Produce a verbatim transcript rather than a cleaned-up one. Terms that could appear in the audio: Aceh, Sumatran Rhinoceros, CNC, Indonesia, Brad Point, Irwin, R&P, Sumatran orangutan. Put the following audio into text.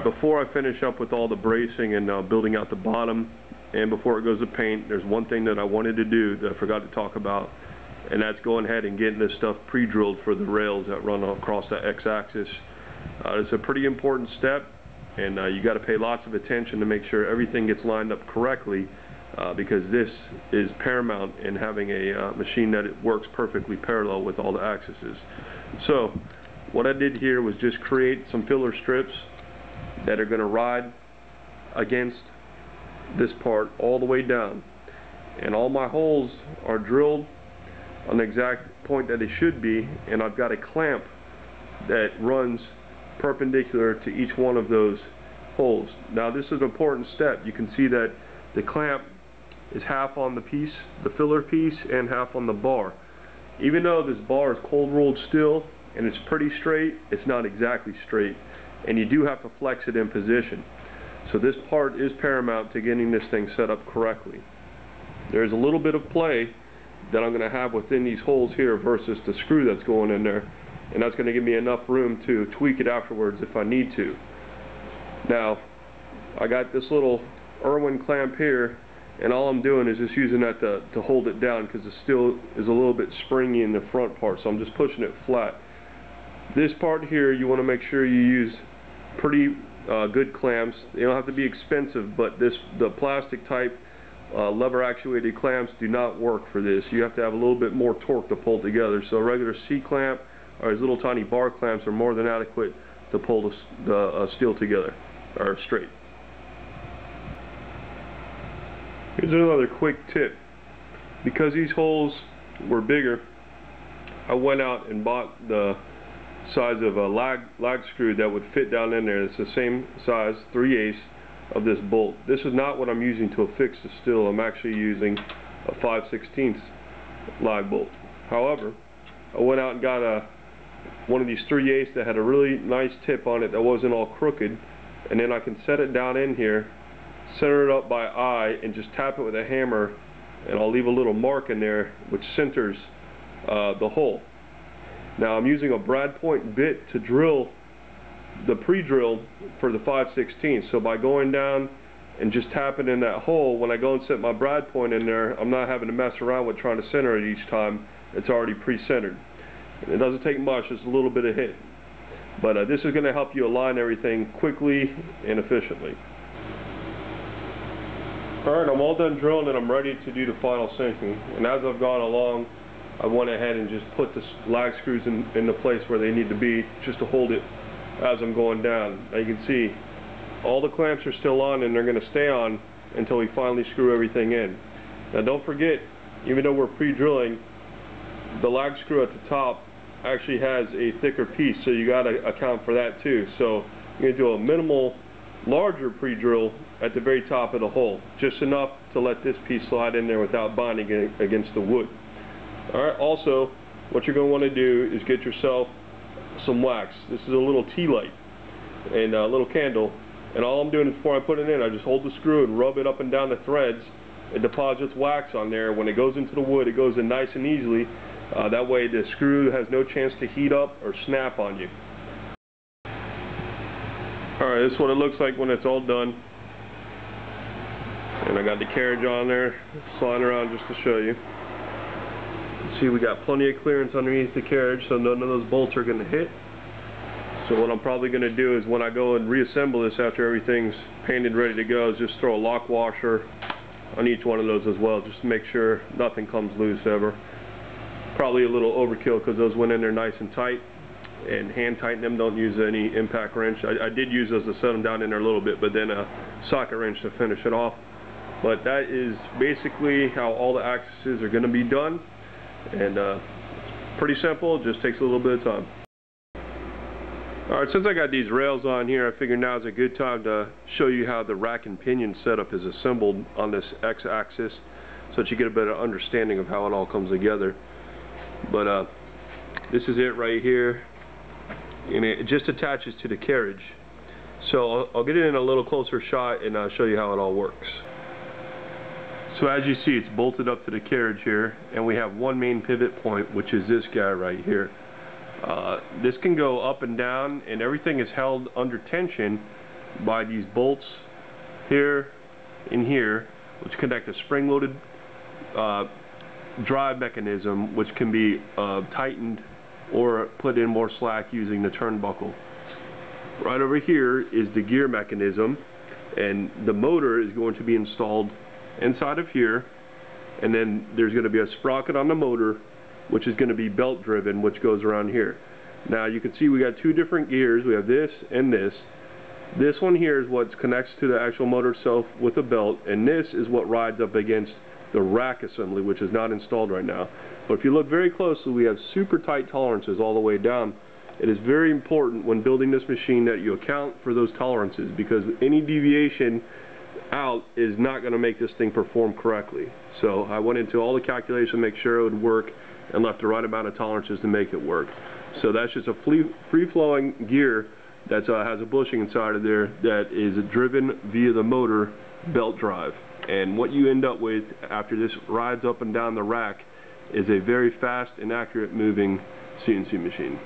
Alright, before I finish up with all the bracing and uh, building out the bottom, and before it goes to paint, there's one thing that I wanted to do that I forgot to talk about, and that's going ahead and getting this stuff pre-drilled for the rails that run across that x-axis. Uh, it's a pretty important step, and uh, you got to pay lots of attention to make sure everything gets lined up correctly, uh, because this is paramount in having a uh, machine that it works perfectly parallel with all the axes. So what I did here was just create some filler strips that are going to ride against this part all the way down, and all my holes are drilled on the exact point that they should be, and I've got a clamp that runs perpendicular to each one of those holes. Now this is an important step. You can see that the clamp is half on the piece, the filler piece, and half on the bar. Even though this bar is cold rolled steel and it's pretty straight, it's not exactly straight, and you do have to flex it in position. So this part is paramount to getting this thing set up correctly. There's a little bit of play that I'm going to have within these holes here versus the screw that's going in there, and that's going to give me enough room to tweak it afterwards if I need to. Now, I got this little Irwin clamp here, and all I'm doing is just using that to, to hold it down, because the steel is a little bit springy in the front part, so I'm just pushing it flat. This part here, you want to make sure you use pretty uh, good clamps. They don't have to be expensive, but this the plastic type uh, lever actuated clamps do not work for this. You have to have a little bit more torque to pull together, so a regular C clamp or these little tiny bar clamps are more than adequate to pull the, the uh, steel together or straight. Here's another quick tip. Because these holes were bigger, I went out and bought the size of a lag, lag screw that would fit down in there. It's the same size, three eighths of this bolt. This is not what I'm using to affix the steel. I'm actually using a five sixteenths lag bolt. However, I went out and got a one of these three eighths that had a really nice tip on it that wasn't all crooked, and then I can set it down in here, center it up by eye, and just tap it with a hammer, and I'll leave a little mark in there which centers uh, the hole. Now I'm using a Brad Point bit to drill the pre-drill for the five sixteenths, so by going down and just tapping in that hole, when I go and set my Brad Point in there, I'm not having to mess around with trying to center it each time. It's already pre-centered. It doesn't take much, just a little bit of hit. But uh, this is going to help you align everything quickly and efficiently. Alright, I'm all done drilling and I'm ready to do the final sinking. And as I've gone along, I went ahead and just put the lag screws in, in the place where they need to be, just to hold it as I'm going down. Now you can see all the clamps are still on, and they're going to stay on until we finally screw everything in. Now don't forget, even though we're pre-drilling, the lag screw at the top actually has a thicker piece, so you got to account for that too. So you're going to do a minimal larger pre-drill at the very top of the hole, just enough to let this piece slide in there without bonding it against the wood. Alright, also what you're going to want to do is get yourself some wax. This is a little tea light and a little candle, and all I'm doing is before I put it in, I just hold the screw and rub it up and down the threads. It deposits wax on there. When it goes into the wood, it goes in nice and easily. Uh, that way the screw has no chance to heat up or snap on you. Alright, this is what it looks like when it's all done. And I got the carriage on there, sliding around just to show you. See, we got plenty of clearance underneath the carriage, so none of those bolts are going to hit. So what I'm probably going to do is when I go and reassemble this after everything's painted ready to go, is just throw a lock washer on each one of those as well, just to make sure nothing comes loose ever. Probably a little overkill because those went in there nice and tight, and hand tighten them. Don't use any impact wrench. I, I did use those to set them down in there a little bit, but then a socket wrench to finish it off. But that is basically how all the axes are going to be done, and uh, pretty simple. It just takes a little bit of time. All right, since I got these rails on here, I figure now is a good time to show you how the rack and pinion setup is assembled on this X-axis, so that you get a better understanding of how it all comes together. But uh, this is it right here, and it just attaches to the carriage. So I'll, I'll get it in a little closer shot, and I'll show you how it all works. So as you see, it's bolted up to the carriage here, and we have one main pivot point, which is this guy right here. Uh, this can go up and down, and everything is held under tension by these bolts here and here, which connect a spring-loaded uh, drive mechanism, which can be uh, tightened or put in more slack using the turnbuckle. Right over here is the gear mechanism, and the motor is going to be installed inside of here, and then there's going to be a sprocket on the motor which is going to be belt driven, which goes around here. Now you can see we got two different gears. We have this and this. This one here is what connects to the actual motor itself with the belt, and this is what rides up against the rack assembly, which is not installed right now. But if you look very closely, we have super tight tolerances all the way down. It is very important when building this machine that you account for those tolerances, because any deviation out is not going to make this thing perform correctly. So I went into all the calculations to make sure it would work, and left the right amount of tolerances to make it work. So that's just a free-flowing gear that uh, has a bushing inside of there that is driven via the motor belt drive. And what you end up with after this rides up and down the rack is a very fast and accurate moving C N C machine.